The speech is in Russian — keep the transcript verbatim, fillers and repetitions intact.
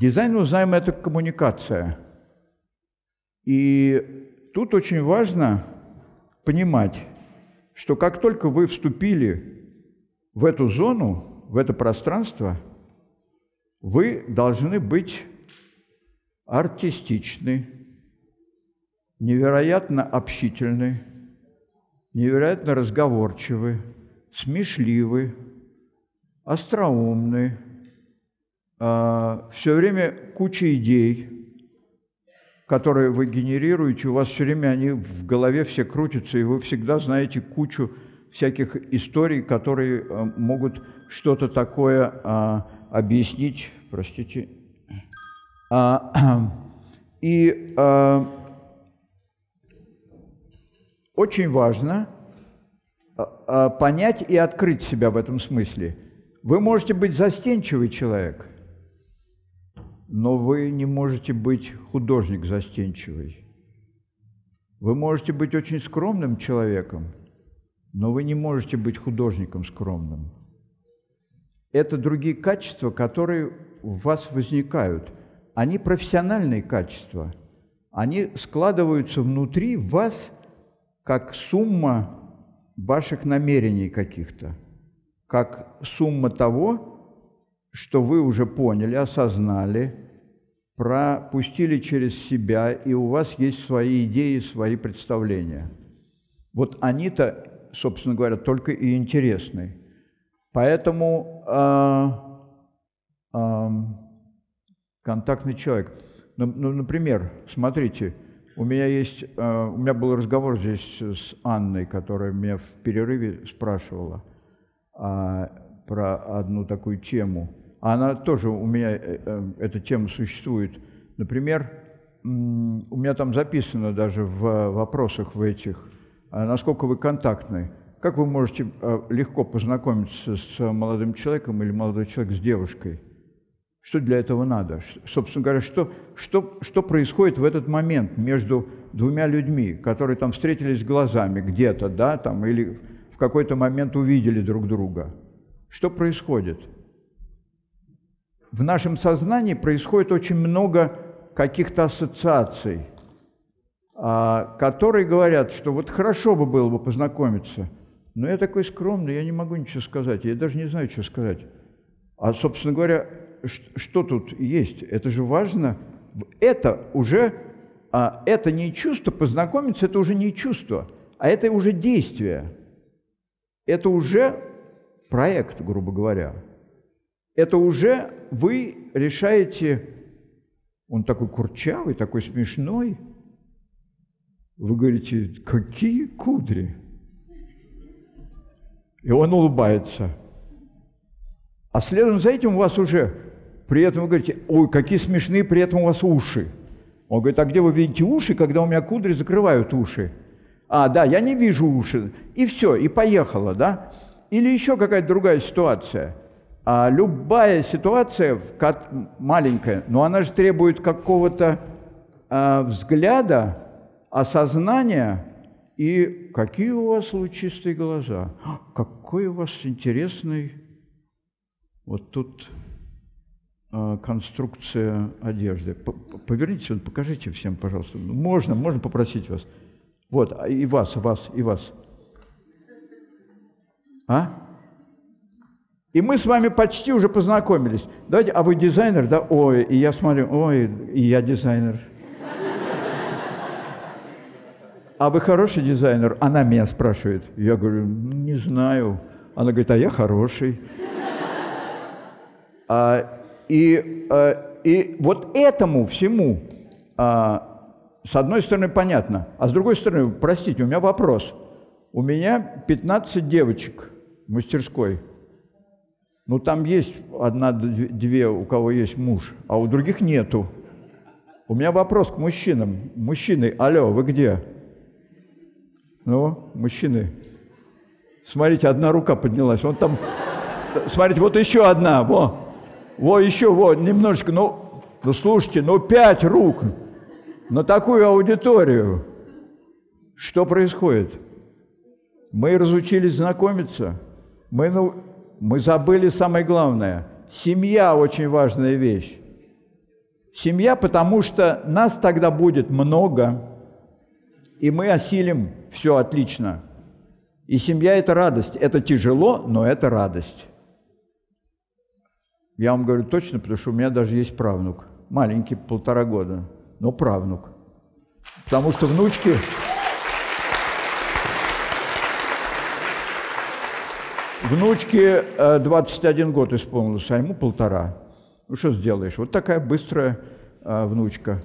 Дизайн, узнаем, это коммуникация. И тут очень важно понимать, что как только вы вступили в эту зону, в это пространство, вы должны быть артистичны, невероятно общительны, невероятно разговорчивы, смешливы, остроумны, э, все время куча идей, которые вы генерируете, у вас все время они в голове все крутятся, и вы всегда знаете кучу всяких историй, которые э, могут что-то такое э, объяснить. Простите. А, и а, очень важно понять и открыть себя в этом смысле. Вы можете быть застенчивый человек, но вы не можете быть художник застенчивый. Вы можете быть очень скромным человеком, но вы не можете быть художником скромным. Это другие качества, которые у вас возникают. Они профессиональные качества. Они складываются внутри вас как сумма ваших намерений каких-то, как сумма того, что вы уже поняли, осознали, пропустили через себя, и у вас есть свои идеи, свои представления. Вот они-то, собственно говоря, только и интересны. Поэтому э, э, контактный человек. Ну, ну, например, смотрите, у меня есть, э, у меня был разговор здесь с Анной, которая меня в перерыве спрашивала э, про одну такую тему. Она тоже у меня э, э, эта тема существует. Например, э, у меня там записано даже в вопросах в этих, э, насколько вы контактны. Как вы можете легко познакомиться с молодым человеком или молодой человек с девушкой? Что для этого надо? Собственно говоря, что, что, что происходит в этот момент между двумя людьми, которые там встретились глазами где-то, да, там, или в какой-то момент увидели друг друга? Что происходит? В нашем сознании происходит очень много каких-то ассоциаций, которые говорят, что вот хорошо бы было бы познакомиться, но я такой скромный, я не могу ничего сказать, я даже не знаю, что сказать. А, собственно говоря, что тут есть? Это же важно. Это уже, а, это не чувство, познакомиться – это уже не чувство, а это уже действие. Это уже проект, грубо говоря. Это уже вы решаете… Он такой курчавый, такой смешной. Вы говорите: какие кудри! И он улыбается. А следом за этим у вас уже, при этом вы говорите: ой, какие смешные, при этом у вас уши. Он говорит: а где вы видите уши, когда у меня кудри закрывают уши? А, да, я не вижу уши. И все, и поехало, да? Или еще какая-то другая ситуация. А любая ситуация, маленькая, но она же требует какого-то а, взгляда, осознания. И какие у вас лучистые глаза, какой у вас интересный… Вот тут э, конструкция одежды. Повернитесь, вот, покажите всем, пожалуйста. Можно, можно попросить вас. Вот, и вас, вас, и вас. А? И мы с вами почти уже познакомились. Давайте, а вы дизайнер, да? Ой, и я смотрю, ой, и я дизайнер. А вы хороший дизайнер? Она меня спрашивает. Я говорю: не знаю. Она говорит: а я хороший. А, и, а, и вот этому всему, а, с одной стороны, понятно, а с другой стороны, простите, у меня вопрос. У меня пятнадцать девочек в мастерской. Ну, там есть одна-две, у кого есть муж, а у других нету. У меня вопрос к мужчинам. Мужчины, алло, вы где? Ну, мужчины, смотрите, одна рука поднялась, вон там… Смотрите, вот еще одна, во, во еще, вот немножечко, ну, ну, слушайте, ну, пять рук на такую аудиторию. Что происходит? Мы разучились знакомиться, мы, ну, мы забыли самое главное. Семья – очень важная вещь. Семья, потому что нас тогда будет много, и мы осилим все отлично. И семья – это радость. Это тяжело, но это радость. Я вам говорю точно, потому что у меня даже есть правнук. Маленький, полтора года, но правнук. Потому что внучки... Внучке двадцать один год исполнилось, а ему полтора. Ну, что сделаешь? Вот такая быстрая э, внучка.